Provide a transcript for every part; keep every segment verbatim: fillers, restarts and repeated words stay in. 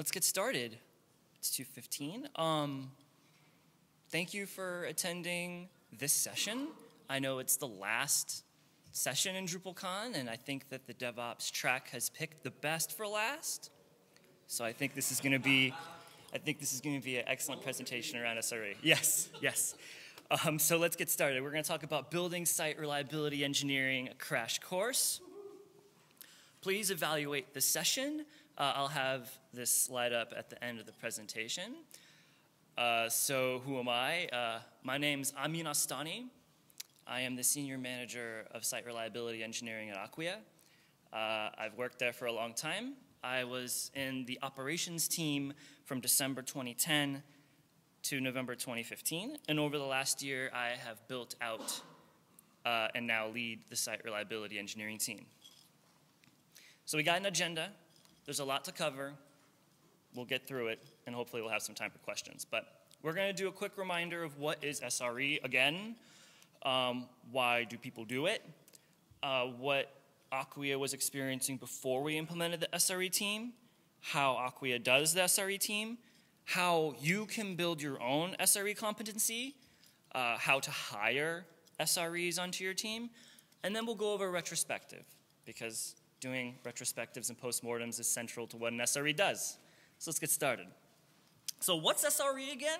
let's get started. It's two fifteen. Um, thank you for attending this session. I know it's the last session in DrupalCon, and I think that the DevOps track has picked the best for last. So I think this is going to be, I think this is going to be an excellent presentation around S R E. Yes, yes. Um, so let's get started. We're going to talk about building site reliability engineering, a crash course. Please evaluate the session. Uh, I'll have this slide up at the end of the presentation. Uh, so who am I? Uh, my name's Amin Astani. I am the senior manager of site reliability engineering at Acquia. Uh, I've worked there for a long time. I was in the operations team from December twenty ten to November twenty fifteen. And over the last year, I have built out uh, and now lead the site reliability engineering team. So we got an agenda. There's a lot to cover. We'll get through it, and hopefully we'll have some time for questions. But we're going to do a quick reminder of what is S R E again. Um, why do people do it? Uh, what Acquia was experiencing before we implemented the S R E team. How Acquia does the S R E team. How you can build your own S R E competency. Uh, how to hire S R Es onto your team. And then we'll go over retrospective, because doing retrospectives and postmortems is central to what an S R E does. So let's get started. So what's S R E again?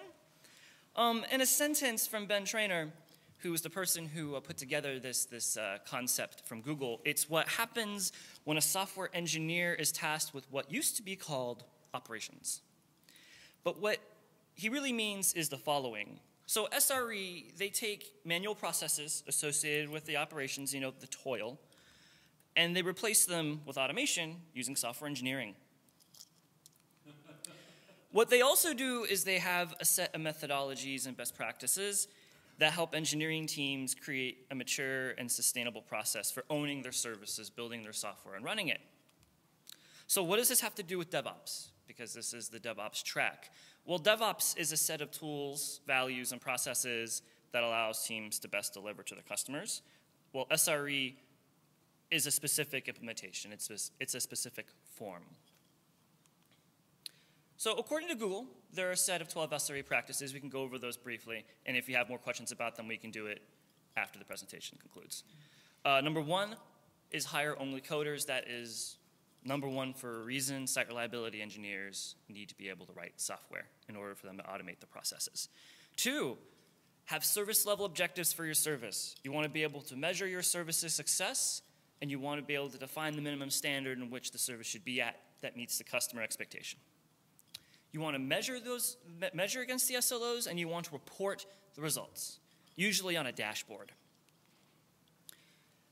Um, in a sentence from Ben Traynor, who was the person who uh, put together this, this uh, concept from Google, it's what happens when a software engineer is tasked with what used to be called operations. But what he really means is the following. So S R E, they take manual processes associated with the operations, you know, the toil, and they replace them with automation using software engineering. What they also do is they have a set of methodologies and best practices that help engineering teams create a mature and sustainable process for owning their services, building their software, and running it. So what does this have to do with DevOps? Because this is the DevOps track. Well, DevOps is a set of tools, values, and processes that allows teams to best deliver to their customers. Well, S R E is a specific implementation. It's, it's a specific form. So according to Google, there are a set of twelve S R E practices. We can go over those briefly, and if you have more questions about them, we can do it after the presentation concludes. Uh, number one is hire only coders. That is number one for a reason. Site reliability engineers need to be able to write software in order for them to automate the processes. Two, have service level objectives for your service. You want to be able to measure your service's success, and you want to be able to define the minimum standard in which the service should be at that meets the customer expectation. You want to measure those, measure against the S L Os, and you want to report the results, usually on a dashboard.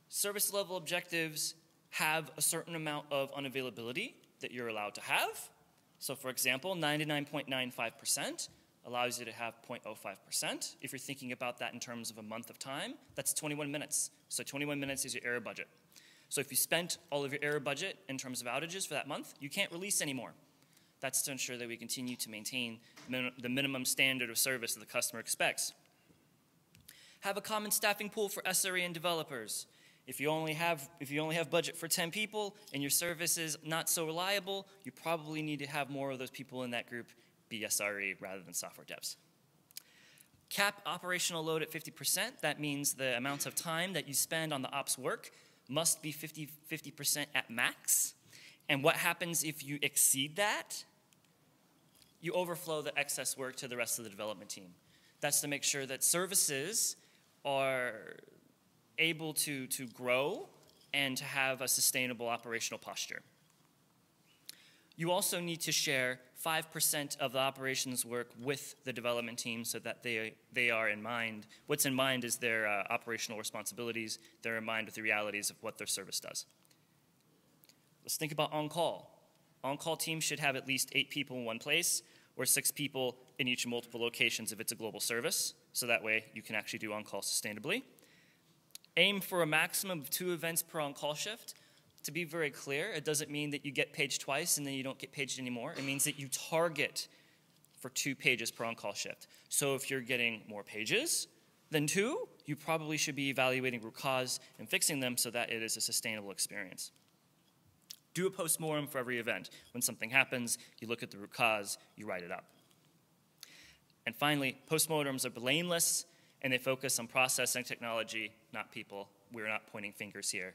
Service level objectives have a certain amount of unavailability that you're allowed to have. So for example, ninety-nine point nine five percent allows you to have zero point zero five percent. If you're thinking about that in terms of a month of time, that's twenty-one minutes. So twenty-one minutes is your error budget. So if you spent all of your error budget in terms of outages for that month, you can't release anymore. That's to ensure that we continue to maintain min- the minimum standard of service that the customer expects. Have a common staffing pool for S R E and developers. If you only have, if you only have budget for ten people and your service is not so reliable, you probably need to have more of those people in that group be S R E rather than software devs. Cap operational load at fifty percent. That means the amount of time that you spend on the ops work must be fifty percent at max. And what happens if you exceed that? You overflow the excess work to the rest of the development team. That's to make sure that services are able to, to grow and to have a sustainable operational posture. You also need to share five percent of the operations work with the development team so that they, they are in mind. What's in mind is their uh, operational responsibilities. They're in mind with the realities of what their service does. Let's think about on-call. On-call teams should have at least eight people in one place or six people in each multiple locations if it's a global service. So that way you can actually do on-call sustainably. Aim for a maximum of two events per on-call shift. To be very clear, it doesn't mean that you get paged twice and then you don't get paged anymore. It means that you target for two pages per on-call shift. So if you're getting more pages than two, you probably should be evaluating root cause and fixing them so that it is a sustainable experience. Do a post-mortem for every event. When something happens, you look at the root cause, you write it up. And finally, post-mortems are blameless, and they focus on process and technology, not people. We're not pointing fingers here.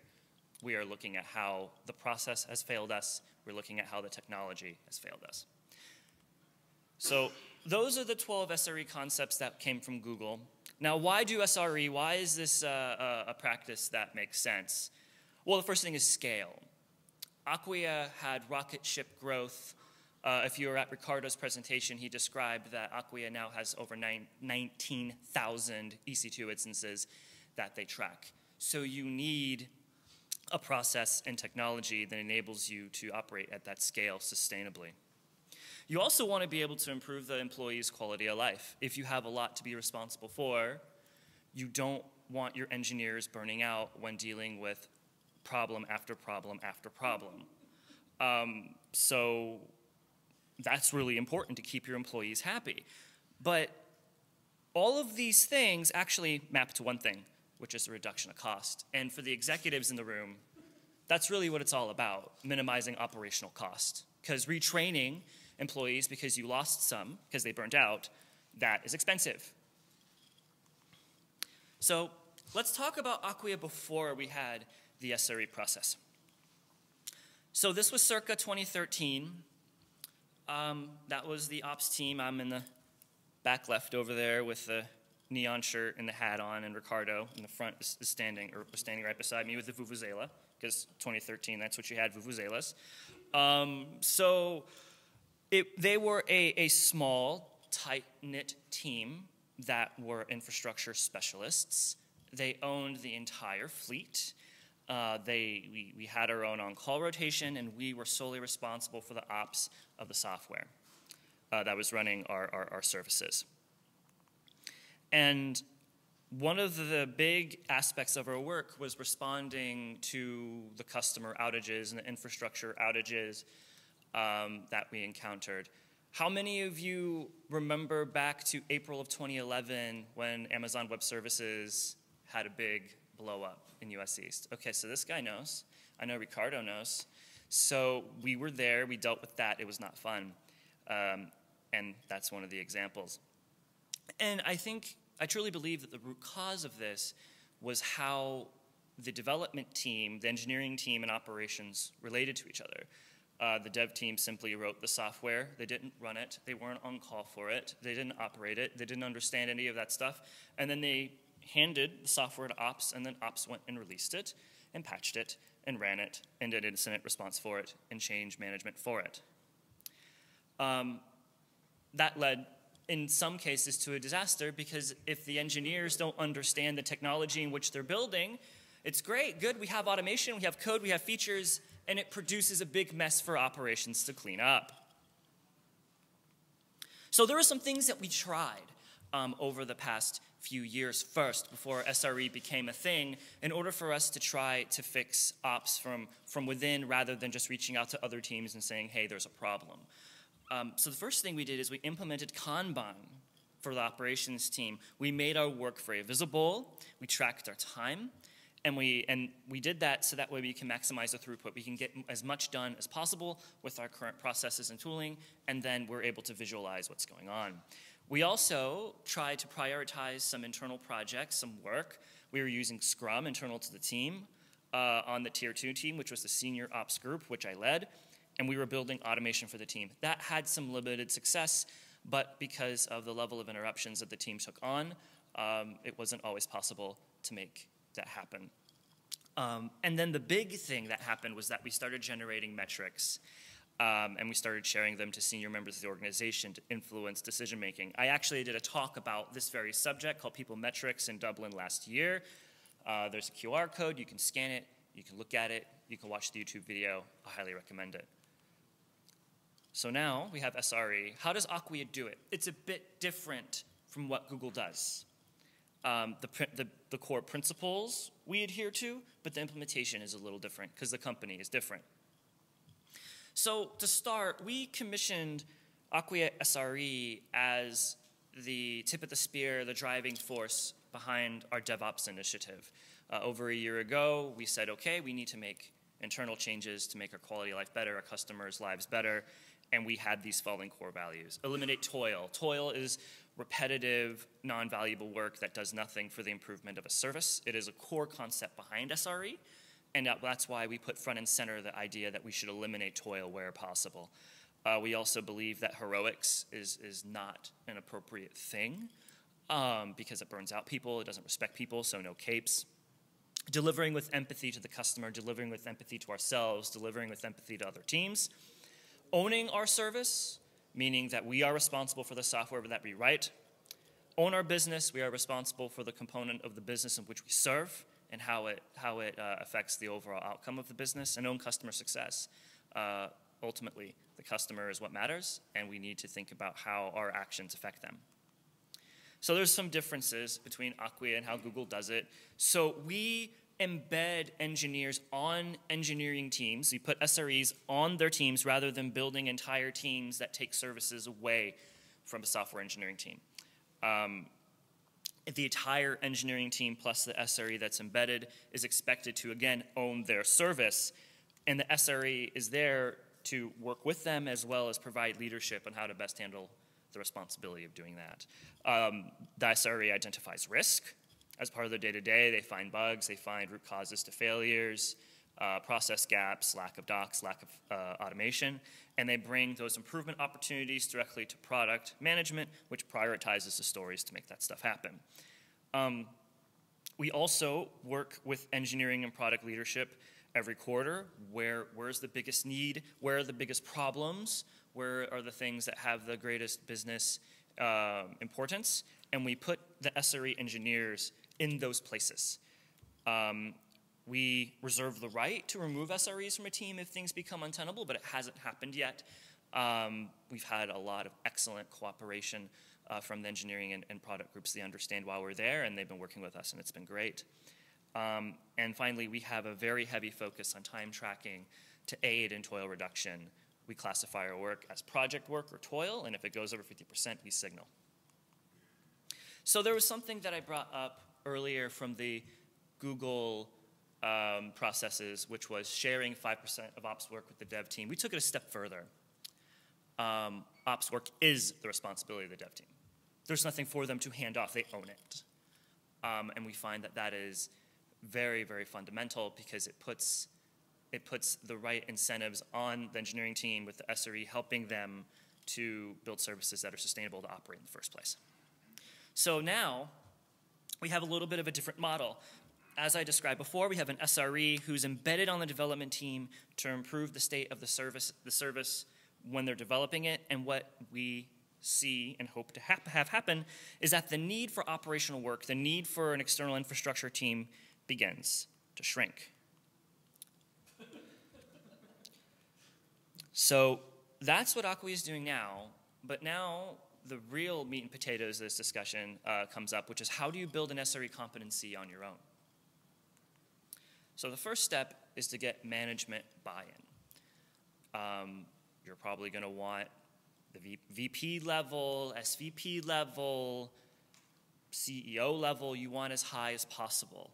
We are looking at how the process has failed us. We're looking at how the technology has failed us. So those are the twelve S R E concepts that came from Google. Now, why do S R E? Why is this uh, a, a practice that makes sense? Well, the first thing is scale. Acquia had rocket ship growth. Uh, if you were at Ricardo's presentation, he described that Acquia now has over nineteen thousand E C two instances that they track. So you need a process and technology that enables you to operate at that scale sustainably. You also want to be able to improve the employee's quality of life. If you have a lot to be responsible for, you don't want your engineers burning out when dealing with problem after problem after problem. Um, so that's really important to keep your employees happy. But all of these things actually map to one thing, which is the reduction of cost. And for the executives in the room, that's really what it's all about, minimizing operational cost. Because retraining employees because you lost some, because they burnt out, that is expensive. So let's talk about Acquia before we had the S R E process. So this was circa twenty thirteen. Um, that was the ops team. I'm in the back left over there with the neon shirt and the hat on, and Ricardo in the front is standing, or standing right beside me with the vuvuzela, because twenty thirteen, that's what you had, vuvuzelas. Um, so it, they were a, a small, tight-knit team that were infrastructure specialists. They owned the entire fleet. Uh, they, we, we had our own on-call rotation, and we were solely responsible for the ops of the software uh, that was running our, our, our services. And one of the big aspects of our work was responding to the customer outages and the infrastructure outages um, that we encountered. How many of you remember back to April of twenty eleven when Amazon Web Services had a big blow up in U S East? Okay, so this guy knows. I know Ricardo knows. So we were there, we dealt with that, it was not fun. Um, and that's one of the examples. And I think, I truly believe that the root cause of this was how the development team, the engineering team and operations related to each other. Uh, the dev team simply wrote the software. They didn't run it. They weren't on call for it. They didn't operate it. They didn't understand any of that stuff. And then they handed the software to ops, and then ops went and released it and patched it and ran it and did incident response for it and change management for it. Um, that led, in some cases, to a disaster, because if the engineers don't understand the technology in which they're building, it's great, good, we have automation, we have code, we have features, and it produces a big mess for operations to clean up. So there are some things that we tried um, over the past few years first, before S R E became a thing, in order for us to try to fix ops from, from within, rather than just reaching out to other teams and saying, hey, there's a problem. Um, so the first thing we did is we implemented Kanban for the operations team. We made our work very visible, we tracked our time, and we, and we did that so that way we can maximize the throughput. We can get as much done as possible with our current processes and tooling, and then we're able to visualize what's going on. We also tried to prioritize some internal projects, some work. We were using Scrum internal to the team uh, on the tier two team, which was the senior ops group, which I led. And we were building automation for the team. That had some limited success, but because of the level of interruptions that the team took on, um, it wasn't always possible to make that happen. Um, and then the big thing that happened was that we started generating metrics, um, and we started sharing them to senior members of the organization to influence decision-making. I actually did a talk about this very subject called People Metrics in Dublin last year. Uh, there's a Q R code, you can scan it, you can look at it, you can watch the YouTube video, I highly recommend it. So now we have S R E. How does Acquia do it? It's a bit different from what Google does. Um, the, the, the core principles we adhere to, but the implementation is a little different because the company is different. So to start, we commissioned Acquia S R E as the tip of the spear, the driving force behind our DevOps initiative. Uh, over a year ago, we said, okay, we need to make internal changes to make our quality of life better, our customers' lives better, and we had these following core values. Eliminate toil. Toil is repetitive, non-valuable work that does nothing for the improvement of a service. It is a core concept behind S R E, and that's why we put front and center the idea that we should eliminate toil where possible. Uh, we also believe that heroics is, is not an appropriate thing um, because it burns out people, it doesn't respect people, so no capes. Delivering with empathy to the customer, delivering with empathy to ourselves, delivering with empathy to other teams. Owning our service, meaning that we are responsible for the software that we write. Own our business, we are responsible for the component of the business in which we serve and how it, how it uh, affects the overall outcome of the business, and own customer success. Uh, ultimately, the customer is what matters, and we need to think about how our actions affect them. So there's some differences between Acquia and how Google does it. So we embed engineers on engineering teams. We put S R Es on their teams rather than building entire teams that take services away from a software engineering team. Um, the entire engineering team plus the S R E that's embedded is expected to, again, own their service. And the S R E is there to work with them as well as provide leadership on how to best handle the responsibility of doing that. Um, the S R E identifies risk as part of their day-to-day. They find bugs, they find root causes to failures, uh, process gaps, lack of docs, lack of uh, automation, and they bring those improvement opportunities directly to product management, which prioritizes the stories to make that stuff happen. Um, we also work with engineering and product leadership every quarter. Where, where's the biggest need? Where are the biggest problems? Where are the things that have the greatest business uh, importance? And we put the S R E engineers in those places. Um, we reserve the right to remove S R Es from a team if things become untenable, but it hasn't happened yet. Um, we've had a lot of excellent cooperation uh, from the engineering and, and product groups. They understand why we're there, and they've been working with us, and it's been great. Um, and finally, we have a very heavy focus on time tracking to aid in toil reduction. We classify our work as project work or toil, and if it goes over fifty percent, we signal. So there was something that I brought up earlier from the Google um, processes, which was sharing five percent of ops work with the dev team. We took it a step further. Um, ops work is the responsibility of the dev team. There's nothing for them to hand off. They own it. Um, and we find that that is very, very fundamental because it puts It puts the right incentives on the engineering team with the S R E helping them to build services that are sustainable to operate in the first place. So now we have a little bit of a different model. As I described before, we have an S R E who's embedded on the development team to improve the state of the service, the service when they're developing it. And what we see and hope to ha- have happen is that the need for operational work, the need for an external infrastructure team begins to shrink. So that's what Acquia is doing now, but now the real meat and potatoes of this discussion uh, comes up, which is how do you build an S R E competency on your own? So the first step is to get management buy-in. Um, you're probably going to want the v VP level, S V P level, C E O level. You want as high as possible.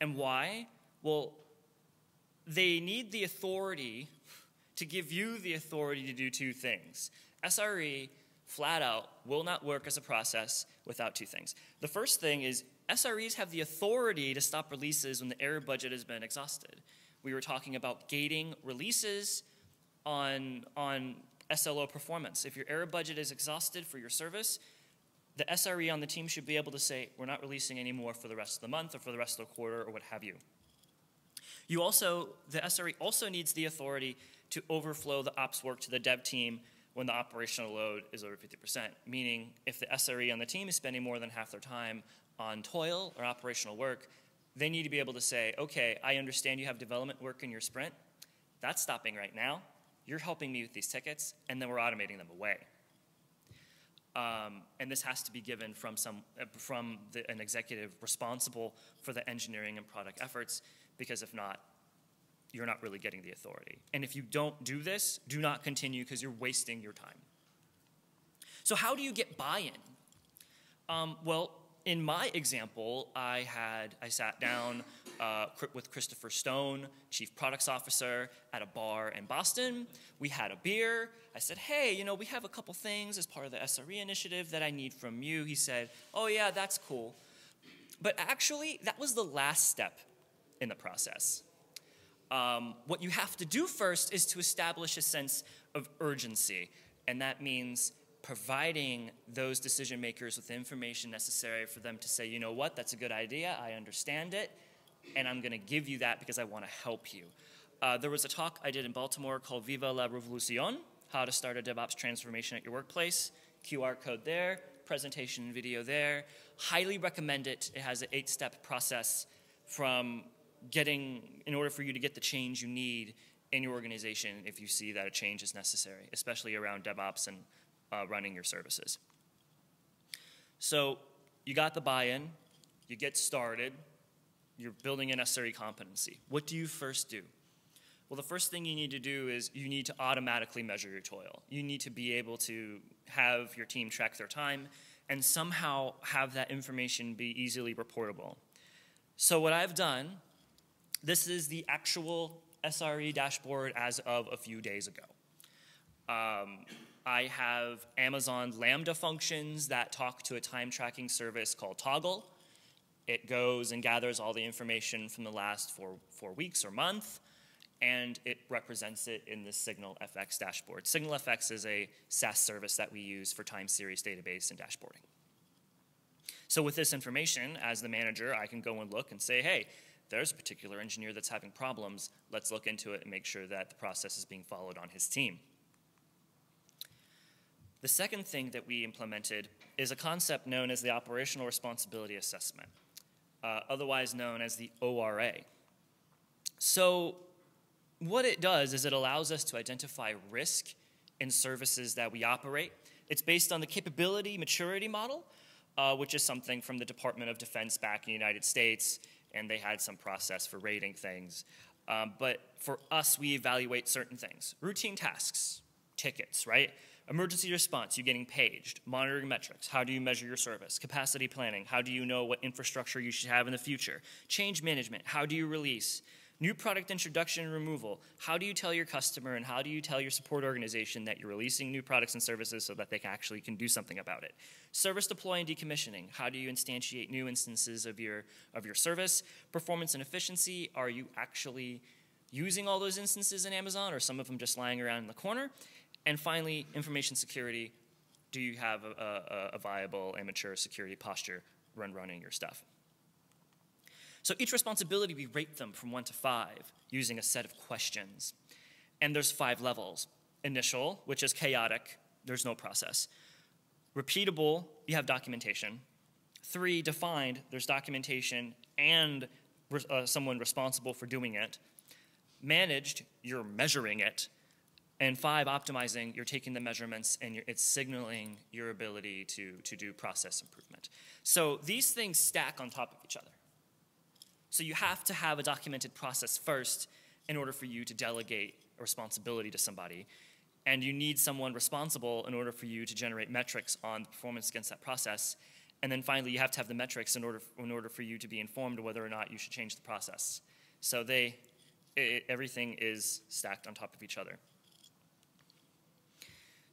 And why? Well, they need the authority to give you the authority to do two things. S R E, flat out, will not work as a process without two things. The first thing is S R Es have the authority to stop releases when the error budget has been exhausted. We were talking about gating releases on, on S L O performance. If your error budget is exhausted for your service, the S R E on the team should be able to say, we're not releasing anymore for the rest of the month or for the rest of the quarter or what have you. You also, the S R E also needs the authority to overflow the ops work to the dev team when the operational load is over fifty percent, meaning if the S R E on the team is spending more than half their time on toil or operational work, they need to be able to say, okay, I understand you have development work in your sprint. That's stopping right now. You're helping me with these tickets, and then we're automating them away. Um, and this has to be given from, some, from the, an executive responsible for the engineering and product efforts, because if not, you're not really getting the authority. And if you don't do this, do not continue because you're wasting your time. So how do you get buy-in? Um, well, in my example, I had, I sat down uh, with Christopher Stone, Chief Products Officer, at a bar in Boston. We had a beer. I said, hey, you know, we have a couple things as part of the S R E initiative that I need from you. He said, oh yeah, that's cool. But actually, that was the last step in the process. Um, what you have to do first is to establish a sense of urgency, and that means providing those decision makers with the information necessary for them to say, you know what, that's a good idea, I understand it, and I'm gonna give you that because I wanna help you. Uh, there was a talk I did in Baltimore called Viva la Revolucion, how to start a DevOps transformation at your workplace, Q R code there, presentation and video there. Highly recommend it. It has an eight-step process from getting, in order for you to get the change you need in your organization if you see that a change is necessary, especially around DevOps and uh, running your services. So you got the buy-in, you get started, you're building a necessary competency. What do you first do? Well, the first thing you need to do is you need to automatically measure your toil. You need to be able to have your team track their time and somehow have that information be easily reportable. So what I've done, this is the actual S R E dashboard as of a few days ago. Um, I have Amazon Lambda functions that talk to a time tracking service called Toggl. It goes and gathers all the information from the last four, four weeks or month, and it represents it in the SignalFX dashboard. SignalFX is a SaaS service that we use for time series database and dashboarding. So with this information, as the manager, I can go and look and say, hey, there's a particular engineer that's having problems. Let's look into it and make sure that the process is being followed on his team. The second thing that we implemented is a concept known as the Operational Responsibility Assessment, uh, otherwise known as the O R A. So what it does is it allows us to identify risk in services that we operate. It's based on the capability maturity model, uh, which is something from the Department of Defense back in the United States, and they had some process for rating things. Um, but for us, we evaluate certain things. Routine tasks, tickets, right? Emergency response, you getting paged. Monitoring metrics, how do you measure your service? Capacity planning, how do you know what infrastructure you should have in the future? Change management, how do you release? New product introduction and removal, how do you tell your customer and how do you tell your support organization that you're releasing new products and services so that they actually can do something about it? Service deploy and decommissioning, how do you instantiate new instances of your, of your service? Performance and efficiency, are you actually using all those instances in Amazon or some of them just lying around in the corner? And finally, information security, do you have a, a, a viable and mature security posture when running your stuff? So each responsibility, we rate them from one to five using a set of questions. And there's five levels. Initial, which is chaotic, there's no process. Repeatable, you have documentation. Three, defined, there's documentation and uh, someone responsible for doing it. Managed, you're measuring it. And five, optimizing, you're taking the measurements and you're, it's signaling your ability to, to do process improvement. So these things stack on top of each other. So you have to have a documented process first in order for you to delegate a responsibility to somebody. And you need someone responsible in order for you to generate metrics on the performance against that process. And then finally, you have to have the metrics in order, in order for you to be informed whether or not you should change the process. So they, it, everything is stacked on top of each other.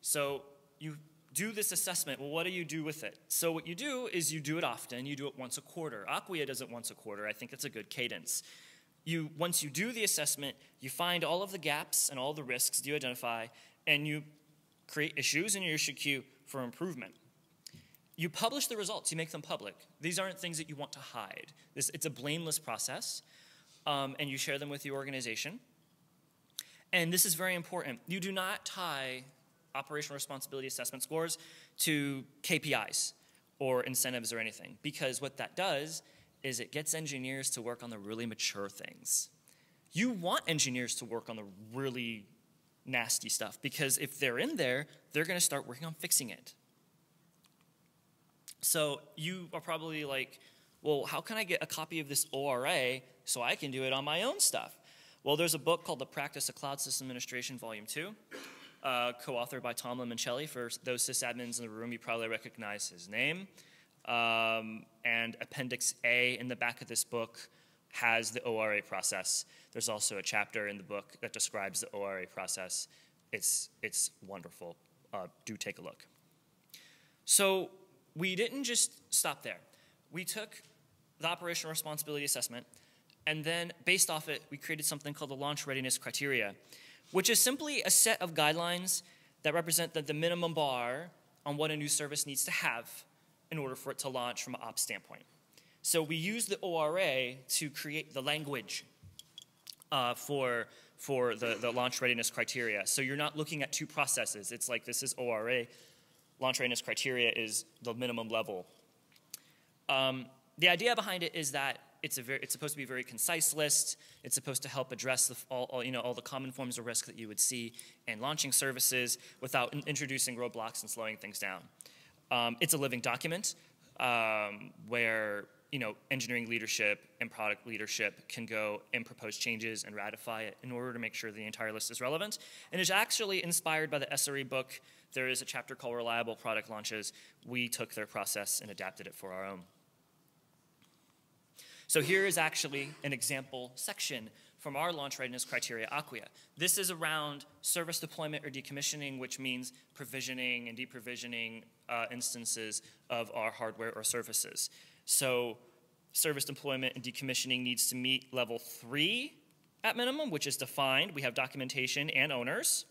So you do this assessment. Well, what do you do with it? So what you do is you do it often. You do it once a quarter. Acquia does it once a quarter. I think that's a good cadence. You, once you do the assessment, you find all of the gaps and all the risks you identify, and you create issues in your issue queue for improvement. You publish the results. You make them public. These aren't things that you want to hide. This, it's a blameless process, um, and you share them with your organization. And this is very important. You do not tie operational responsibility assessment scores to K P Is or incentives or anything, because what that does is it gets engineers to work on the really mature things. You want engineers to work on the really nasty stuff, because if they're in there, they're gonna start working on fixing it. So you are probably like, well, how can I get a copy of this O R A so I can do it on my own stuff? Well, there's a book called The Practice of Cloud System Administration, Volume Two. Uh, co-authored by Tom Limoncelli. For those sysadmins in the room, you probably recognize his name. Um, and Appendix A in the back of this book has the O R A process. There's also a chapter in the book that describes the O R A process. It's, it's wonderful. Uh, do take a look. So we didn't just stop there. We took the operational responsibility assessment, and then based off it, we created something called the launch readiness criteria, which is simply a set of guidelines that represent the, the minimum bar on what a new service needs to have in order for it to launch from an ops standpoint. So we use the O R A to create the language uh, for, for the, the launch readiness criteria. So you're not looking at two processes. It's like this is O R A. Launch readiness criteria is the minimum level. Um, the idea behind it is that it's, a very, it's supposed to be a very concise list. It's supposed to help address the, all, all, you know, all the common forms of risk that you would see in launching services without in, introducing roadblocks and slowing things down. Um, it's a living document um, where you know, engineering leadership and product leadership can go and propose changes and ratify it in order to make sure the entire list is relevant. And it's actually inspired by the S R E book. There is a chapter called Reliable Product Launches. We took their process and adapted it for our own. So here is actually an example section from our launch readiness criteria, Acquia. This is around service deployment or decommissioning, which means provisioning and deprovisioning uh, instances of our hardware or services. So service deployment and decommissioning needs to meet level three at minimum, which is defined. We have documentation and owners.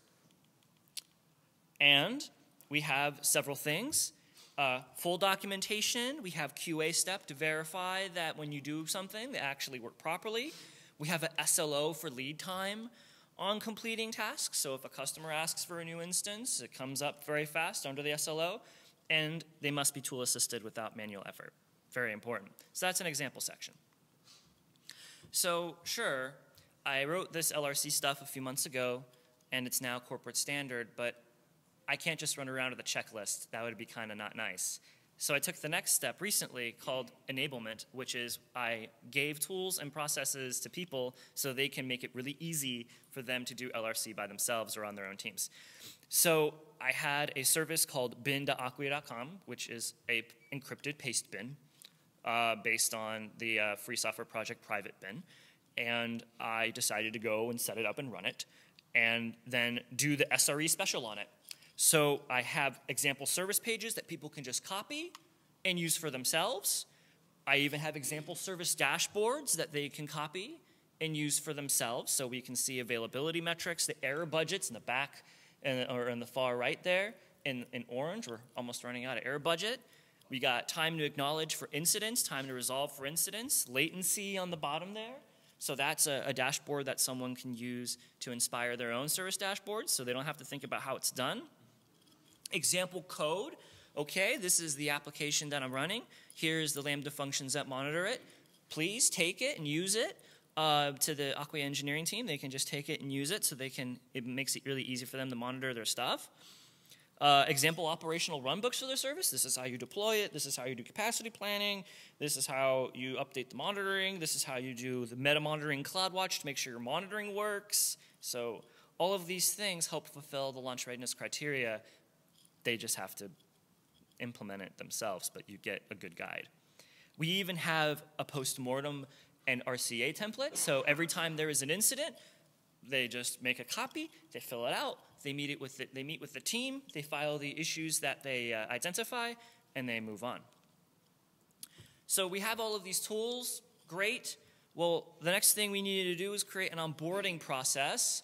And we have several things. Uh, full documentation, we have Q A step to verify that when you do something, they actually work properly. We have an S L O for lead time on completing tasks. So if a customer asks for a new instance, it comes up very fast under the S L O. And they must be tool assisted without manual effort. Very important. So that's an example section. So sure, I wrote this L R C stuff a few months ago, and it's now corporate standard, but I can't just run around with a checklist. That would be kind of not nice. So I took the next step recently called enablement, which is I gave tools and processes to people so they can make it really easy for them to do L R C by themselves or on their own teams. So I had a service called bin dot acquia dot com, which is an encrypted paste bin. Uh, based on the uh, free software project Private Bin, and I decided to go and set it up and run it, and then do the S R E special on it. So I have example service pages that people can just copy and use for themselves. I even have example service dashboards that they can copy and use for themselves, so we can see availability metrics, the error budgets in the back and, or in the far right there in, in orange. We're almost running out of error budget. We got time to acknowledge for incidents, time to resolve for incidents, latency on the bottom there. So that's a, a dashboard that someone can use to inspire their own service dashboards so they don't have to think about how it's done. Example code. Okay, this is the application that I'm running. Here's the Lambda functions that monitor it. Please take it and use it. Uh, to the Acquia engineering team, they can just take it and use it so they can, it makes it really easy for them to monitor their stuff. Uh, example operational runbooks for their service. This is how you deploy it. This is how you do capacity planning. This is how you update the monitoring. This is how you do the meta-monitoring CloudWatch to make sure your monitoring works. So all of these things help fulfill the launch readiness criteria. They just have to implement it themselves, but you get a good guide. We even have a postmortem and R C A template. So every time there is an incident, they just make a copy, they fill it out, They meet, it with the, they meet with the team, they file the issues that they uh, identify, and they move on. So we have all of these tools, great. Well, the next thing we needed to do is create an onboarding process.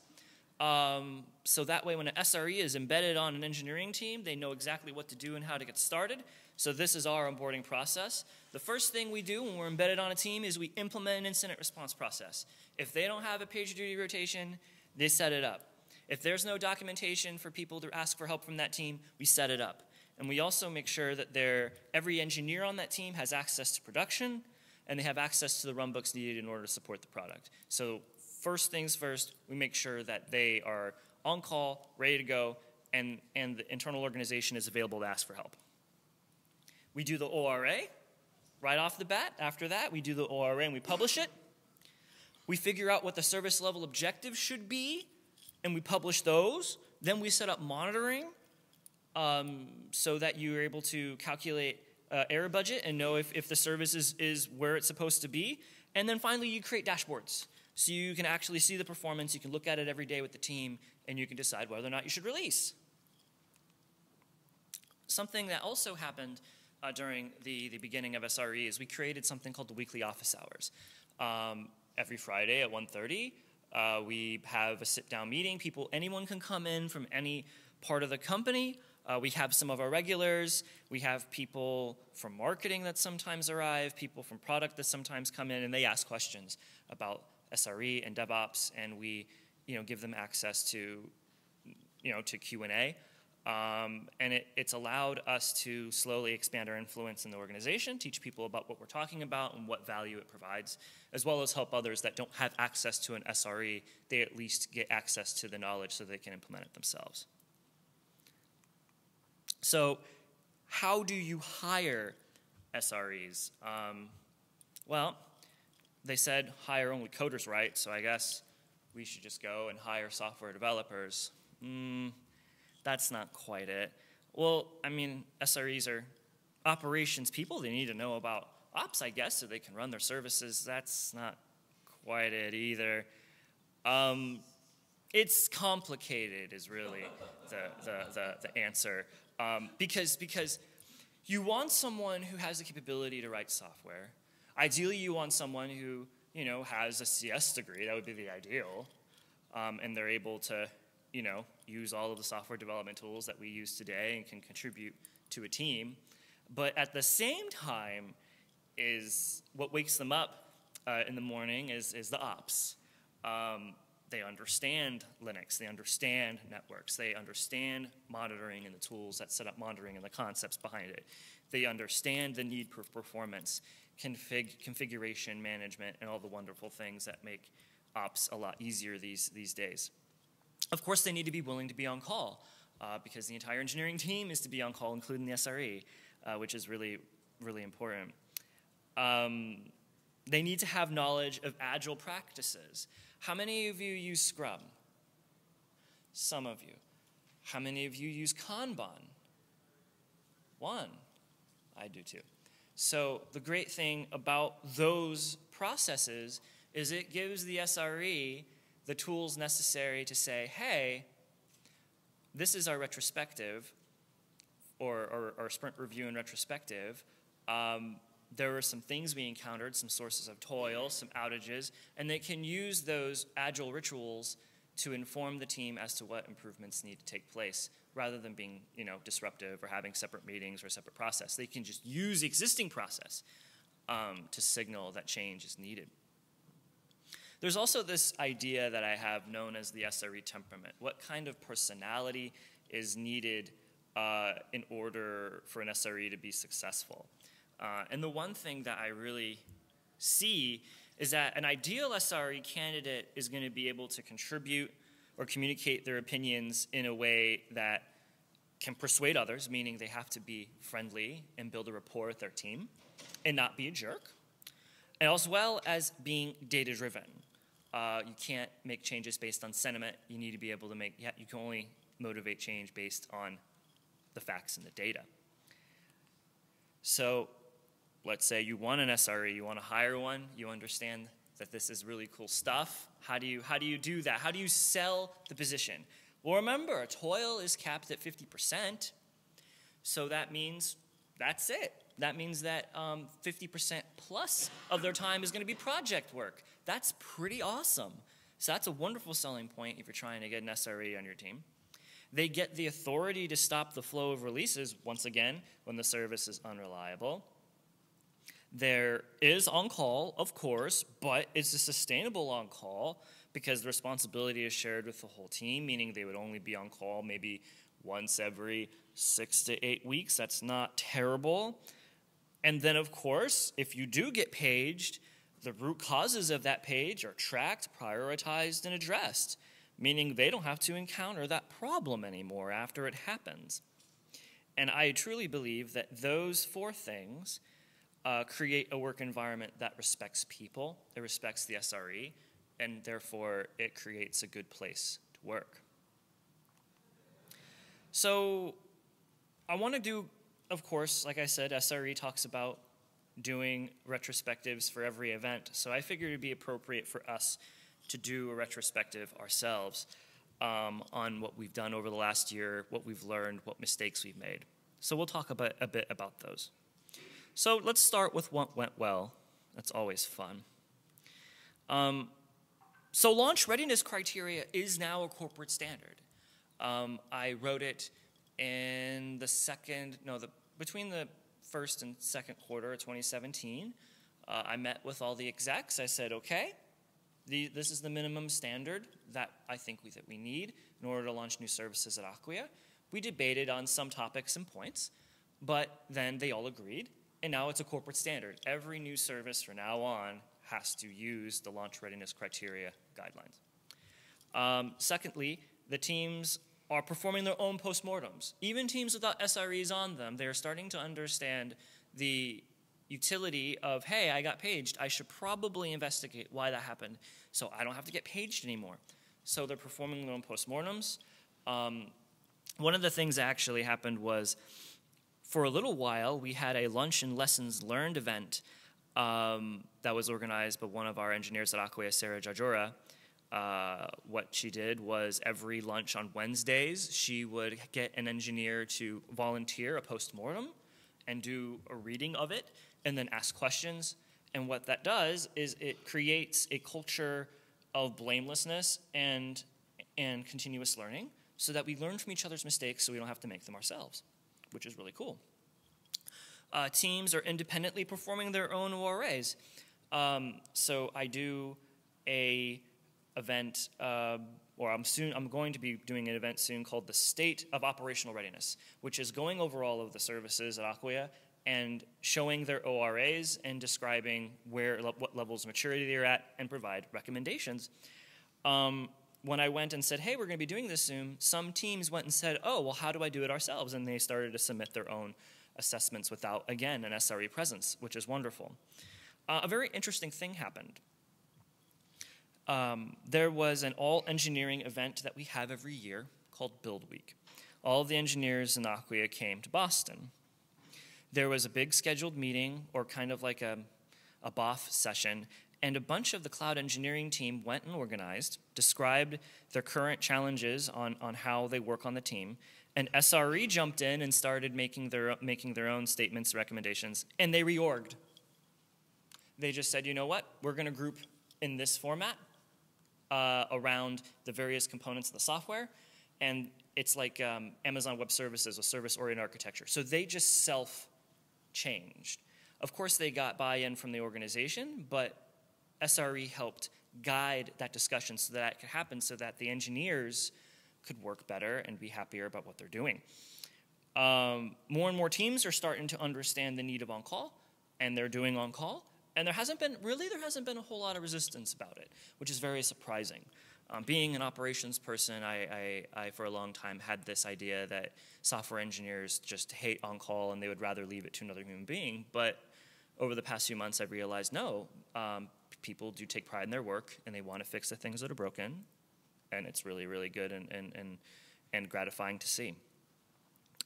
Um, so that way when an S R E is embedded on an engineering team, they know exactly what to do and how to get started. So this is our onboarding process. The first thing we do when we're embedded on a team is we implement an incident response process. If they don't have a pager duty rotation, they set it up. If there's no documentation for people to ask for help from that team, we set it up. And we also make sure that they're, every engineer on that team has access to production, and they have access to the runbooks needed in order to support the product. So first things first, we make sure that they are on call, ready to go, and, and the internal organization is available to ask for help. We do the O R A right off the bat. After that, we do the O R A and we publish it. We figure out what the service level objectives should be, and we publish those. Then we set up monitoring um, so that you're able to calculate uh, error budget and know if, if the service is, is where it's supposed to be. And then finally, you create dashboards. So you can actually see the performance, you can look at it every day with the team, and you can decide whether or not you should release. Something that also happened uh, during the, the beginning of S R E is we created something called the weekly office hours. Um, every Friday at one thirty, uh, we have a sit-down meeting. People, anyone can come in from any part of the company. Uh, we have some of our regulars. We have people from marketing that sometimes arrive, people from product that sometimes come in, and they ask questions about S R E and DevOps, and we, you know, give them access to, you know, to Q and A. Um, and it, it's allowed us to slowly expand our influence in the organization, teach people about what we're talking about and what value it provides, as well as help others that don't have access to an S R E. They at least get access to the knowledge so they can implement it themselves. So how do you hire S R Es? Um, well, they said hire only coders, right? So I guess we should just go and hire software developers. Mm. That's not quite it. Well, I mean, S R Es are operations people. They need to know about ops, I guess, so they can run their services. That's not quite it either. Um, it's complicated is really the, the, the, the answer. Um, because, because you want someone who has the capability to write software. Ideally, you want someone who, you know, has a C S degree. That would be the ideal. Um, and they're able to, you know, use all of the software development tools that we use today and can contribute to a team. But at the same time, is what wakes them up uh, in the morning is, is the ops. Um, they understand Linux, they understand networks, they understand monitoring and the tools that set up monitoring and the concepts behind it. They understand the need for performance, config, configuration management, and all the wonderful things that make ops a lot easier these, these days. Of course, they need to be willing to be on call uh, because the entire engineering team is to be on call, including the S R E, uh, which is really, really important. Um, they need to have knowledge of agile practices. How many of you use Scrum? Some of you. How many of you use Kanban? One. I do too. So the great thing about those processes is it gives the S R E the tools necessary to say, hey, this is our retrospective, or, or, or sprint review and retrospective. Um, there were some things we encountered, some sources of toil, some outages, and they can use those agile rituals to inform the team as to what improvements need to take place, rather than being, you know, disruptive or having separate meetings or a separate process. They can just use the existing process um, to signal that change is needed. There's also this idea that I have known as the S R E temperament. What kind of personality is needed uh, in order for an S R E to be successful? Uh, and the one thing that I really see is that an ideal S R E candidate is going to be able to contribute or communicate their opinions in a way that can persuade others, meaning they have to be friendly and build a rapport with their team and not be a jerk, and as well as being data-driven. Uh, you can't make changes based on sentiment. You need to be able to make, yeah, you can only motivate change based on the facts and the data. So let's say you want an S R E, you want to hire one, you understand that this is really cool stuff. How do you, how do you do that? How do you sell the position? Well, remember, toil is capped at fifty percent, so that means that's it. That means that um, fifty percent plus of their time is going to be project work. That's pretty awesome. So that's a wonderful selling point if you're trying to get an S R E on your team. They get the authority to stop the flow of releases, once again, when the service is unreliable. There is on-call, of course, but it's a sustainable on-call because the responsibility is shared with the whole team, meaning they would only be on-call maybe once every six to eight weeks. That's not terrible. And then, of course, if you do get paged, the root causes of that page are tracked, prioritized, and addressed, meaning they don't have to encounter that problem anymore after it happens. And I truly believe that those four things uh, create a work environment that respects people, it respects the S R E, and therefore it creates a good place to work. So I want to do, of course, like I said, S R E talks about doing retrospectives for every event, so I figured it would be appropriate for us to do a retrospective ourselves um, on what we've done over the last year, what we've learned, what mistakes we've made. So we'll talk about, a bit about those. So let's start with what went well. That's always fun. Um, so launch readiness criteria is now a corporate standard. Um, I wrote it in the second, no, the, between the first and second quarter of twenty seventeen. Uh, I met with all the execs. I said, okay, the, this is the minimum standard that I think we, that we need in order to launch new services at Acquia. We debated on some topics and points, but then they all agreed, and now it's a corporate standard. Every new service from now on has to use the launch readiness criteria guidelines. Um, secondly, the teams are performing their own postmortems. Even teams without S R Es on them, they are starting to understand the utility of, hey, I got paged. I should probably investigate why that happened so I don't have to get paged anymore. So they're performing their own postmortems. Um, one of the things that actually happened was, for a little while, we had a lunch and lessons learned event um, that was organized by one of our engineers at Acquia, Sarah Jajora. Uh, what she did was every lunch on Wednesdays, she would get an engineer to volunteer a postmortem and do a reading of it and then ask questions. And what that does is it creates a culture of blamelessness and, and continuous learning so that we learn from each other's mistakes so we don't have to make them ourselves, which is really cool. Uh, teams are independently performing their own O R As. Um, so I do a event, uh, or I'm soon, I'm going to be doing an event soon called the State of Operational Readiness, which is going over all of the services at Acquia and showing their O R As and describing where, what levels of maturity they're at and provide recommendations. Um, when I went and said, hey, we're gonna be doing this soon, some teams went and said, oh, well, how do I do it ourselves? And they started to submit their own assessments without, again, an S R E presence, which is wonderful. Uh, a very interesting thing happened. Um, there was an all-engineering event that we have every year called Build Week. All of the engineers in Acquia came to Boston. There was a big scheduled meeting, or kind of like a, a B O F session, and a bunch of the cloud engineering team went and organized, described their current challenges on, on how they work on the team, and S R E jumped in and started making their, making their own statements, recommendations, and they reorged. They just said, you know what, we're gonna group in this format, Uh, around the various components of the software, and it's like um, Amazon Web Services with service-oriented architecture. So they just self-changed. Of course they got buy-in from the organization, but S R E helped guide that discussion so that it could happen, so that the engineers could work better and be happier about what they're doing. Um, more and more teams are starting to understand the need of on-call, and they're doing on-call. And there hasn't been, really there hasn't been a whole lot of resistance about it, which is very surprising. Um, being an operations person, I, I, I for a long time had this idea that software engineers just hate on-call and they would rather leave it to another human being. But over the past few months I've realized, no, um, people do take pride in their work and they want to fix the things that are broken. And it's really, really good and, and, and, and gratifying to see.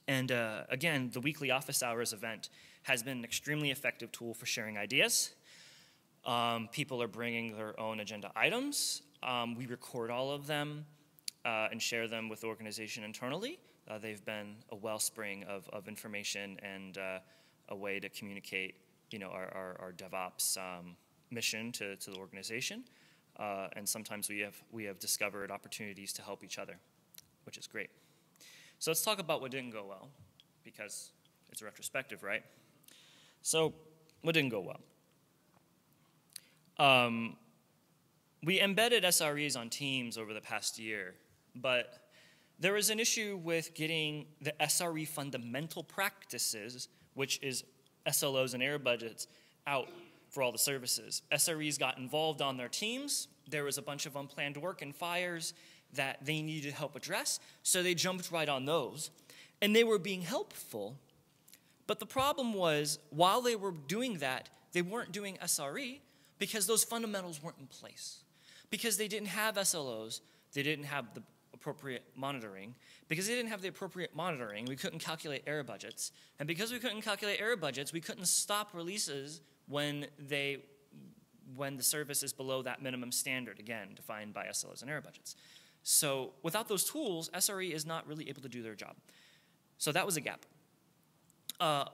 And uh, again, the weekly office hours event has been an extremely effective tool for sharing ideas. Um, people are bringing their own agenda items. Um, we record all of them uh, and share them with the organization internally. Uh, they've been a wellspring of, of information and uh, a way to communicate, you know, our, our, our DevOps um, mission to, to the organization. Uh, and sometimes we have, we have discovered opportunities to help each other, which is great. So let's talk about what didn't go well, because it's a retrospective, right? So what didn't go well? Um, we embedded S R Es on teams over the past year, but there was an issue with getting the S R E fundamental practices, which is S L Os and error budgets, out for all the services. S R Es got involved on their teams. There was a bunch of unplanned work and fires that they needed help address, so they jumped right on those. And they were being helpful, but the problem was, while they were doing that, they weren't doing S R E, because those fundamentals weren't in place. Because they didn't have S L Os, they didn't have the appropriate monitoring. Because they didn't have the appropriate monitoring, we couldn't calculate error budgets. And because we couldn't calculate error budgets, we couldn't stop releases when they when the service is below that minimum standard, again, defined by S L As and error budgets. So without those tools, S R E is not really able to do their job. So that was a gap. Uh,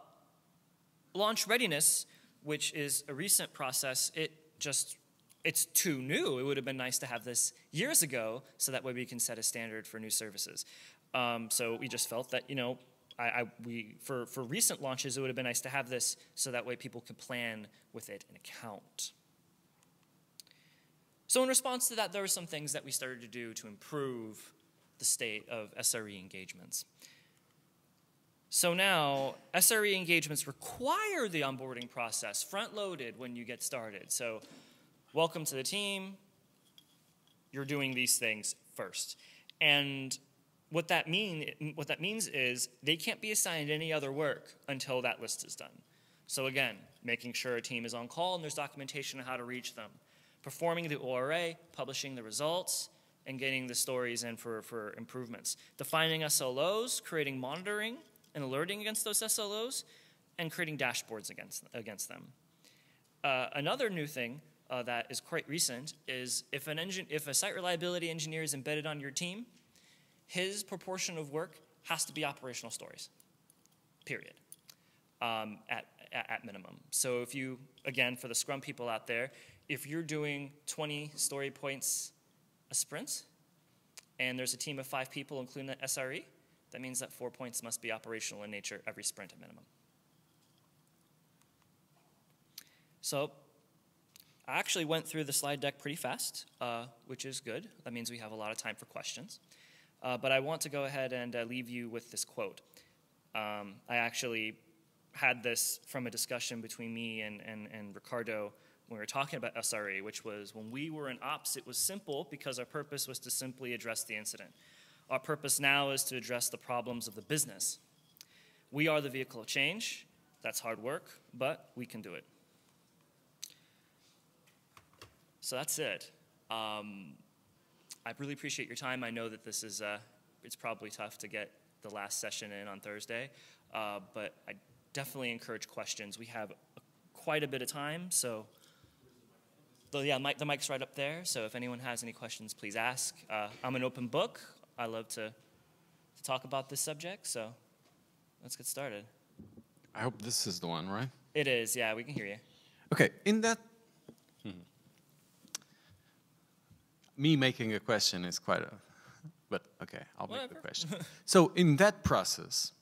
launch readiness, which is a recent process, it just it's too new. It would have been nice to have this years ago, so that way we can set a standard for new services. Um, so we just felt that, you know, I, I, we for, for recent launches, it would have been nice to have this, so that way people could plan with it and account. So in response to that, there were some things that we started to do to improve the state of S R E engagements. So now, S R E engagements require the onboarding process front-loaded when you get started. So welcome to the team. You're doing these things first. And what that, mean, what that means is they can't be assigned any other work until that list is done. So again, making sure a team is on call and there's documentation on how to reach them. Performing the O R A, publishing the results, and getting the stories in for, for improvements. Defining S L Os, creating monitoring, and alerting against those S L Os, and creating dashboards against, against them. Uh, another new thing uh, that is quite recent is if, an engine, if a site reliability engineer is embedded on your team, his proportion of work has to be operational stories, period, um, at, at minimum. So if you, again, for the Scrum people out there, if you're doing twenty story points a sprint, and there's a team of five people, including the S R E, that means that four points must be operational in nature every sprint at minimum. So I actually went through the slide deck pretty fast, uh, which is good. That means we have a lot of time for questions. Uh, but I want to go ahead and uh, leave you with this quote. Um, I actually had this from a discussion between me and, and, and Ricardo when we were talking about S R E, which was when we were in ops, it was simple because our purpose was to simply address the incident. Our purpose now is to address the problems of the business. We are the vehicle of change. That's hard work, but we can do it. So that's it. Um, I really appreciate your time. I know that this is, uh, it's probably tough to get the last session in on Thursday, uh, but I definitely encourage questions. We have a, quite a bit of time, so. The, yeah, mic, the mic's right up there, so if anyone has any questions, please ask. Uh, I'm an open book. I love to, to talk about this subject, so let's get started. I hope this is the one, right? It is, yeah, we can hear you. Okay, in that, hmm. me making a question is quite a, but okay, I'll Whatever. make the question. So in that process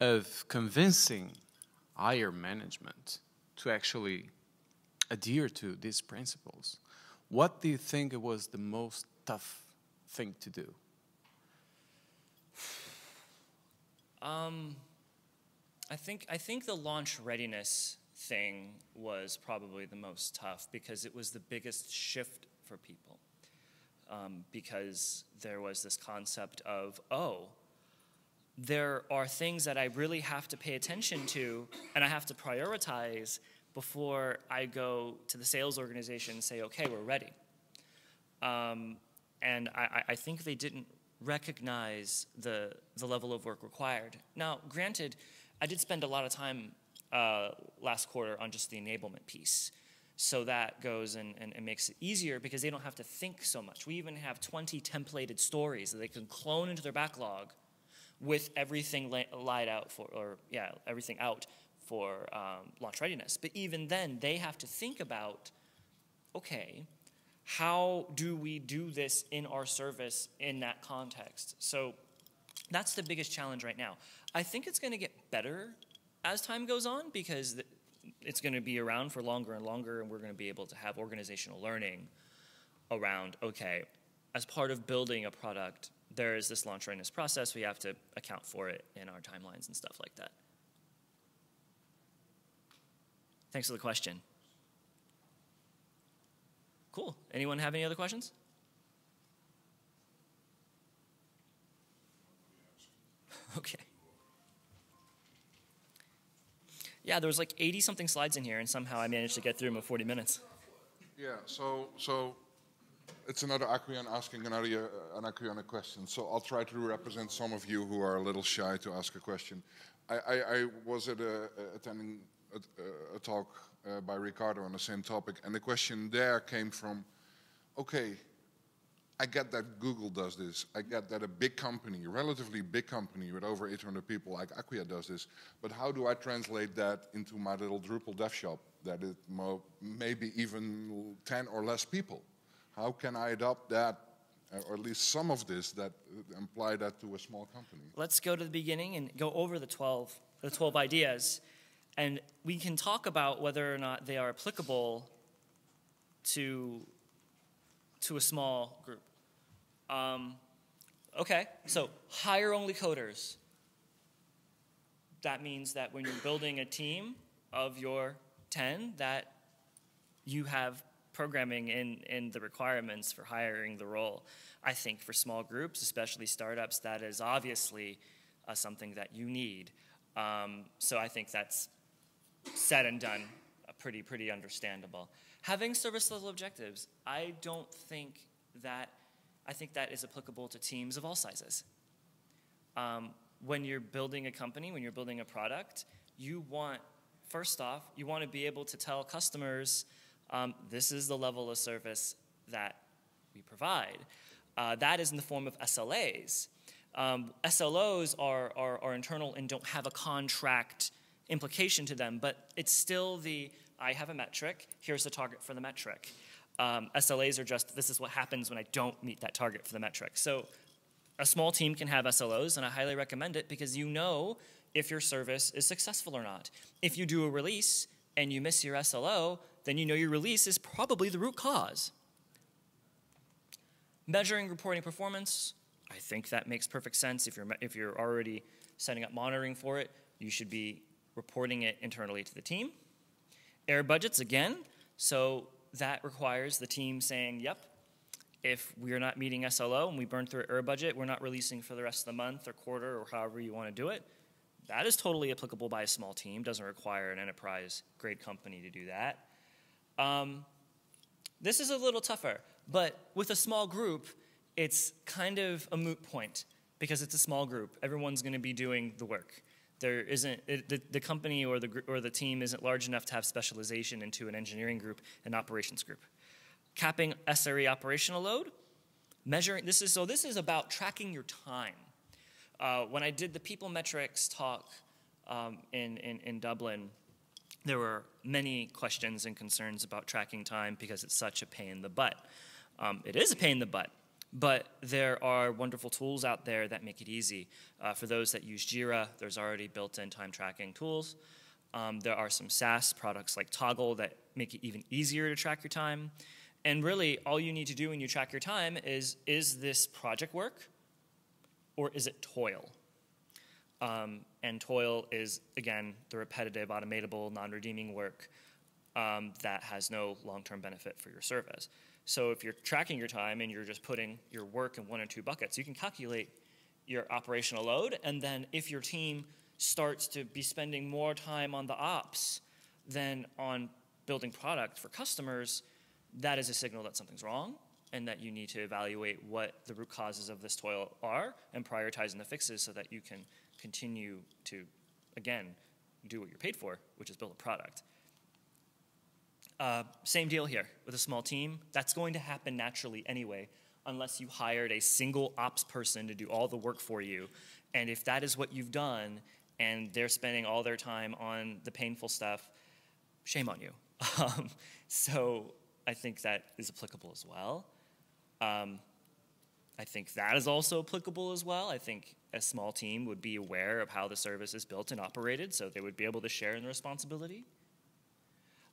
of convincing higher management to actually adhere to these principles, what do you think was the most tough thing to do? Um, I think I think the launch readiness thing was probably the most tough because it was the biggest shift for people. Um, because there was this concept of, oh, there are things that I really have to pay attention to and I have to prioritize before I go to the sales organization and say, okay, we're ready. Um, and I, I think they didn't recognize the, the level of work required. Now, granted, I did spend a lot of time uh, last quarter on just the enablement piece. So that goes and, and, and makes it easier because they don't have to think so much. We even have twenty templated stories that they can clone into their backlog with everything laid out for, or yeah, everything out for um, launch readiness. But even then, they have to think about, okay, how do we do this in our service in that context? So that's the biggest challenge right now. I think it's going to get better as time goes on because it's going to be around for longer and longer, and we're going to be able to have organizational learning around, okay, as part of building a product, there is this launch readiness process. We have to account for it in our timelines and stuff like that. Thanks for the question. Cool. Anyone have any other questions? Okay. Yeah, there was like eighty something slides in here, and somehow I managed to get through them in forty minutes. Yeah. So, so It's another Acquian asking another, uh, an Acquian a question, so I'll try to represent some of you who are a little shy to ask a question. I, I, I was at a, attending a, a talk uh, by Ricardo on the same topic, and the question there came from, okay, I get that Google does this, I get that a big company, relatively big company with over eight hundred people like Acquia does this, but how do I translate that into my little Drupal dev shop that it mo maybe even ten or less people? How can I adopt that, or at least some of this, that apply that to a small company? Let's go to the beginning and go over the twelve, the twelve ideas, and we can talk about whether or not they are applicable to, to a small group. Um, okay, so hire only coders. That means that when you're building a team of your ten, that you have programming in, in the requirements for hiring the role. I think for small groups, especially startups, that is obviously uh, something that you need. Um, so I think that's said and done, uh, pretty, pretty understandable. Having service level objectives, I don't think that, I think that is applicable to teams of all sizes. Um, when you're building a company, when you're building a product, you want, first off, you want to be able to tell customers, um, this is the level of service that we provide. Uh, that is in the form of S L As. Um, S L Os are, are, are internal and don't have a contract implication to them, but it's still the, I have a metric, here's the target for the metric. Um, S L As are just, this is what happens when I don't meet that target for the metric. So a small team can have S L Os, and I highly recommend it because you know if your service is successful or not. If you do a release and you miss your S L O, then you know your release is probably the root cause. Measuring, reporting performance, I think that makes perfect sense. If you're, if you're already setting up monitoring for it, you should be reporting it internally to the team. Air budgets, again, so that requires the team saying, yep, if we're not meeting S L O and we burn through air budget, we're not releasing for the rest of the month or quarter or however you want to do it. That is totally applicable by a small team. Doesn't require an enterprise-grade company to do that. Um, this is a little tougher, but with a small group, it's kind of a moot point because it's a small group. Everyone's going to be doing the work. There isn't it, the, the company or the or the team isn't large enough to have specialization into an engineering group, an operations group. Capping S R E operational load, measuring this is so this is about tracking your time. Uh, when I did the people metrics talk um, in, in in Dublin, there were many questions and concerns about tracking time because it's such a pain in the butt. Um, it is a pain in the butt. But there are wonderful tools out there that make it easy. Uh, for those that use Jira, there's already built-in time tracking tools. Um, there are some SaaS products like Toggl that make it even easier to track your time. And really, all you need to do when you track your time is, is this project work or is it toil? Um, and toil is, again, the repetitive, automatable, non-redeeming work um, that has no long-term benefit for your service. So if you're tracking your time and you're just putting your work in one or two buckets, you can calculate your operational load, and then if your team starts to be spending more time on the ops than on building product for customers, that is a signal that something's wrong and that you need to evaluate what the root causes of this toil are and prioritizing the fixes so that you can continue to, again, do what you're paid for, which is build a product. Uh, same deal here with a small team. That's going to happen naturally anyway, unless you hired a single ops person to do all the work for you. And if that is what you've done and they're spending all their time on the painful stuff, shame on you. Um, so I think that is applicable as well. Um, I think that is also applicable as well. I think a small team would be aware of how the service is built and operated, so they would be able to share in the responsibility.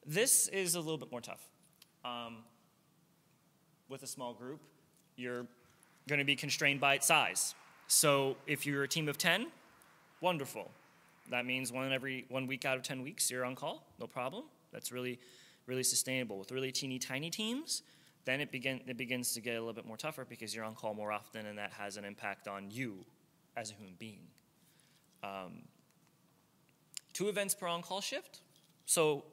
This is a little bit more tough. Um, with a small group, you're going to be constrained by its size. So if you're a team of ten, wonderful. That means one every one week out of ten weeks, you're on call, no problem. That's really, really sustainable. With really teeny tiny teams, then it, begin, it begins to get a little bit more tougher because you're on call more often, and that has an impact on you as a human being. Um, two events per on-call shift. So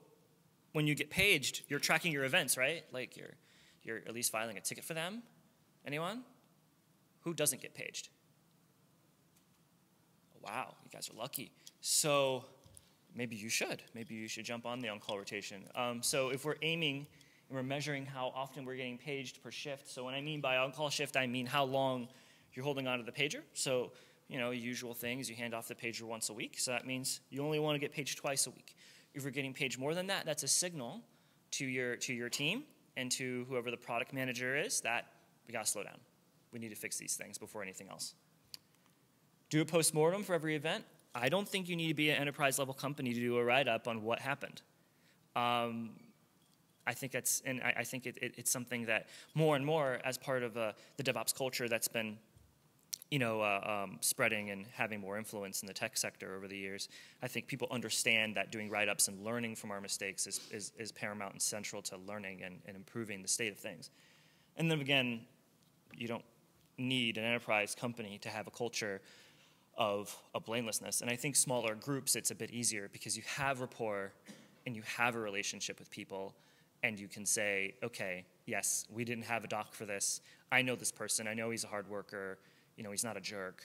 when you get paged, you're tracking your events, right? Like your you're at least filing a ticket for them? Anyone? Who doesn't get paged? Wow, you guys are lucky. So maybe you should. Maybe you should jump on the on-call rotation. Um, so if we're aiming and we're measuring how often we're getting paged per shift, so when I mean by on-call shift, I mean how long you're holding onto the pager. So, you know, usual thing is you hand off the pager once a week. So that means you only want to get paged twice a week. If you're getting paged more than that, that's a signal to your, to your team and to whoever the product manager is that we got to slow down. We need to fix these things before anything else. Do a postmortem for every event. I don't think you need to be an enterprise-level company to do a write-up on what happened. Um, I think that's, and I, I think it, it, it's something that more and more, as part of uh, the DevOps culture that's been, you know, uh, um, spreading and having more influence in the tech sector over the years, I think people understand that doing write-ups and learning from our mistakes is, is, is paramount and central to learning and, and improving the state of things. And then again, you don't need an enterprise company to have a culture of a blamelessness. And I think smaller groups, it's a bit easier because you have rapport and you have a relationship with people and you can say, okay, yes, we didn't have a doc for this. I know this person. I know he's a hard worker. You know, he's not a jerk.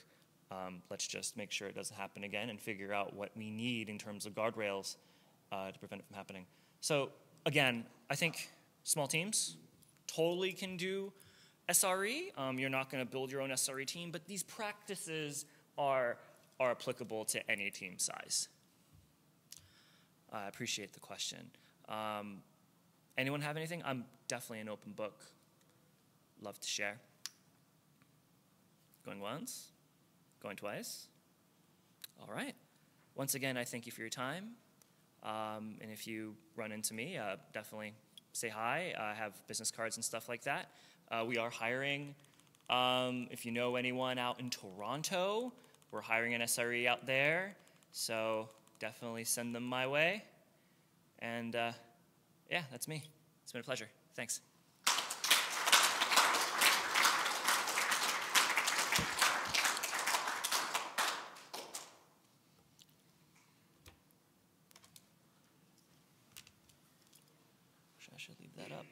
Um, let's just make sure it doesn't happen again and figure out what we need in terms of guardrails uh, to prevent it from happening. So again, I think small teams totally can do S R E. Um, you're not gonna build your own S R E team, but these practices Are, are applicable to any team size. I uh, appreciate the question. Um, anyone have anything? I'm definitely an open book. Love to share. Going once, going twice. All right. Once again, I thank you for your time. Um, and if you run into me, uh, definitely say hi. I have business cards and stuff like that. Uh, we are hiring. Um, if you know anyone out in Toronto, we're hiring an S R E out there, so definitely send them my way. And uh, yeah, that's me. It's been a pleasure. Thanks. I should leave that up.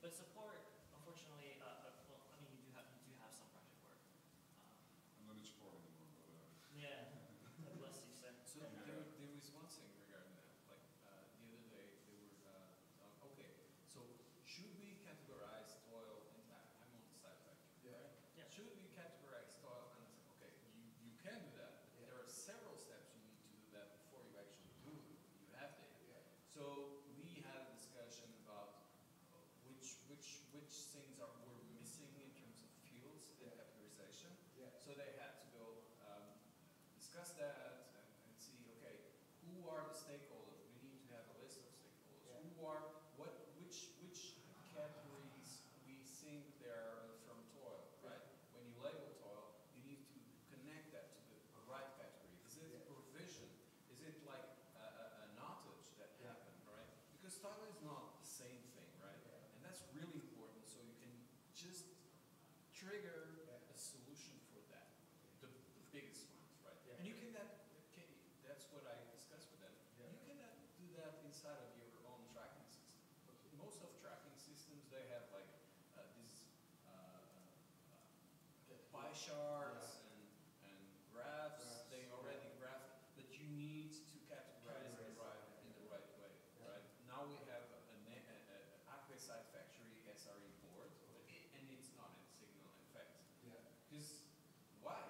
But support, unfortunately, uh, well, I mean, you do have you do have some project work. Um, I'm not in support anymore, but uh, yeah, bless you, sir. So yeah. there, there was one thing regarding that. Like uh, the other day, they were uh, okay. So should we categorize toil and time? I'm on the side of yeah. Right? Yeah. Should we categorize toil and time? Okay, you you can do that. But yeah. There are several steps you need to do that before you actually do it. You have data. Yeah. So we had a discussion about. Which which which things are were missing in terms of fields and yeah. categorization. Yeah. So they had to go um, discuss that and, and see okay who are the stakeholders. We need to have a list of stakeholders. Yeah. Who are what which which categories we think they are from toil. Right. Yeah. When you label toil, you need to connect that to the right category. Is it yeah. provision? Is it like a, a, a knottage that yeah. happened? Right. Because toil is not the same thing, right? Yeah. And that's really important, so you can just trigger yeah. a solution for that. The, the biggest ones, right? Yeah. And you can that, can, that's what I discussed with them. Yeah. You can that, do that inside of your own tracking system. Okay. Most of tracking systems, they have like uh, these uh, uh, pie charts yeah. and, and graphs. graphs. They already yeah. graph, but you need to categorize it right, yeah. in the right way. Right. Now we have an Acquia Site Factory S R E board, and it's not a SignalFX. Yeah. Because why?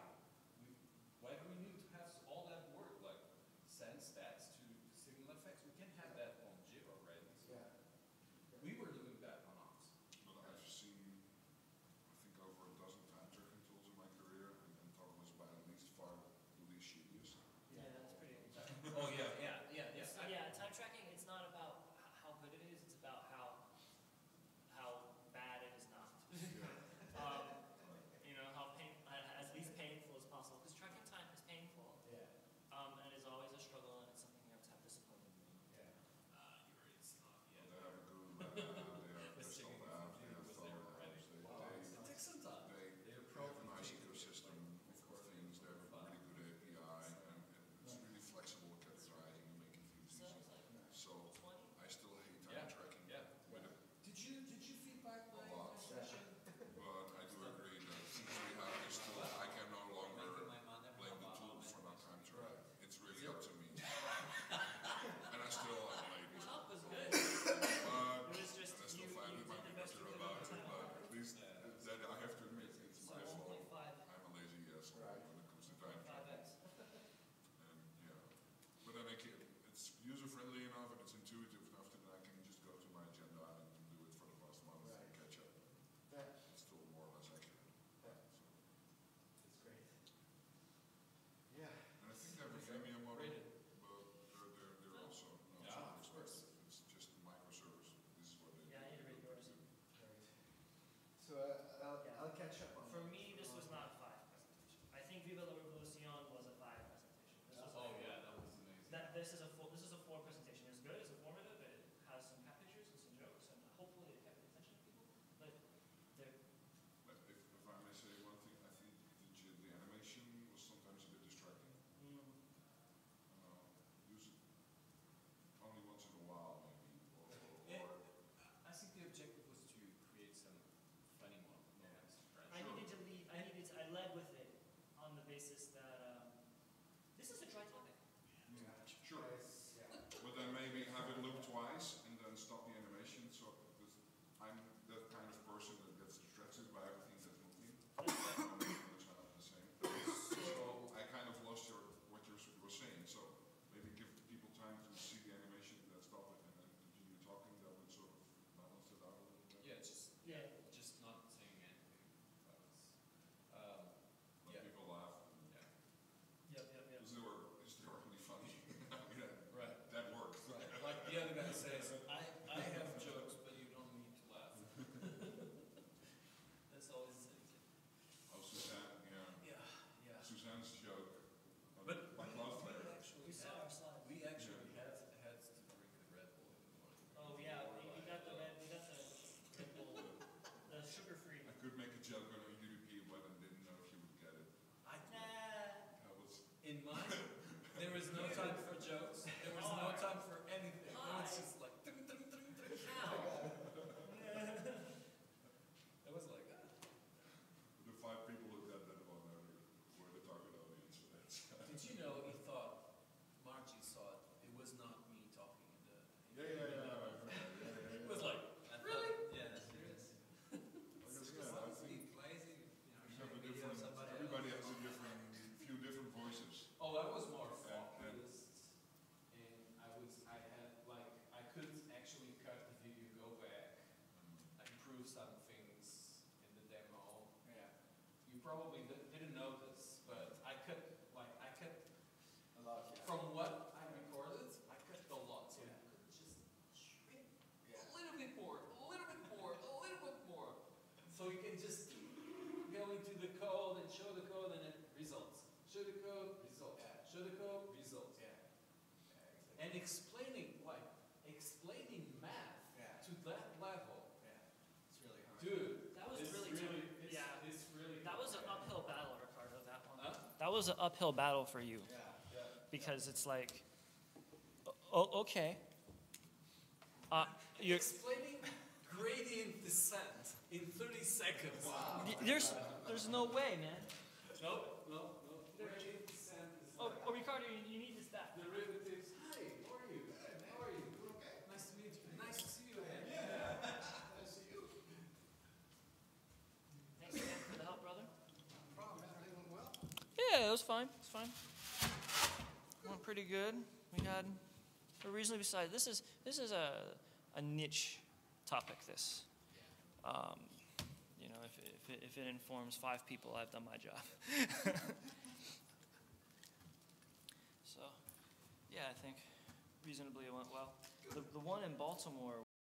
We, why do we need to have all that work, like send stats to SignalFX? We can have that on Jira already. So yeah. We were doing that on Ops. But well, I've seen, I think, over a dozen time tracking tools in my career, and then Toggl is by at least far the least used. Yeah, that's pretty interesting. Oh yeah, yeah, yeah, yeah. So, yeah, time tracking. It's not about how good it is. It's about how how bad it is not. Yeah. um, you know, how pain, as least painful as possible. Because tracking time is painful. Yeah. Um, and it's always a struggle, and it's something you have to have discipline in. Yeah. Uh, you're it's not yet. They have a good lab. They have a crystal lab. They have thorough labs. It takes some time. They have a nice ecosystem of things. They have a really good A P I. It's really flexible categorizing and making things easy. So I still hate time yeah. tracking. Yeah. Yeah. Did you did you feedback my session? But I do agree that since we have this tool, I can no longer blame the tool for not time tracking. It's really up to me. And I still like blame it. Help was good. But it was just and I still you, find you it might be better about it. But at least that I have to admit it's so my fault. I'm a lazy asshole right. when it comes to time tracking. But then I can, it's user-friendly enough and it's intuitive enough that I can just go to my agenda item and do it for the past month right. and catch up. Yeah. It's still more or less accurate. Yeah. So. That's great. Yeah. And I think they have a freemium model, but they're, they're, they're oh. also not yeah, super expensive. It's just a microservice. This is what they yeah, do. Yeah, I need to read yours. So uh, I'll, yeah. I'll catch up on For that. me, this was not a five presentation. I think Viva la Revolucion was a five presentation. This was oh, like, yeah, that was That this is a full, this is a four presentation. It's good, it's informative, it has some cat pictures and some jokes, and hopefully it kept the attention of people. But, but if, if I may say one thing, I think the, the animation was sometimes a bit distracting. Mm. Uh, use it only once in a while, maybe. Or, yeah, or I think the objective was to create some funny moments. Yeah. Right? I sure. needed to lead. I needed. To, I led with it on the basis that um, this is a dry topic. Yeah. Sure. some things in the demo. Yeah. You probably didn't know this, but I cut like I cut a lot. Yeah. From what I recorded, I cut a lot. So yeah. You could just shrink yeah. a little bit more, a little bit more, a little bit more. So you can just go into the code and show the code and then results. Show the code, results. Yeah. Show the code, results. Yeah. Yeah, exactly. And explaining like explaining math yeah. to that level. Yeah. It's really hard. Dude, that was really, really it's, yeah. It's really that was an yeah. uphill battle, Ricardo. That one. Huh? That was an uphill battle for you. Yeah. Yeah. Because yeah. it's like, oh, okay. Uh, you're explaining gradient descent in thirty seconds. Wow. There's, there's no way, man. Nope, nope, nope. Gradient descent is oh, oh, Ricardo, you, you need this back. Derivatives. Hi, how are you? Good. How are you? Okay. Nice to meet you. Nice to see you, man. Yeah. Nice to see you. Thanks again for the help, brother. No problem, man. Everything went well? Yeah, it was fine. It was fine. Good. Went pretty good. We had a reasonably decided. This is, this is a, a niche topic, this. Yeah. Um, you know, if, if, it, if it informs five people, I've done my job. So, yeah, I think reasonably it went well. The, the one in Baltimore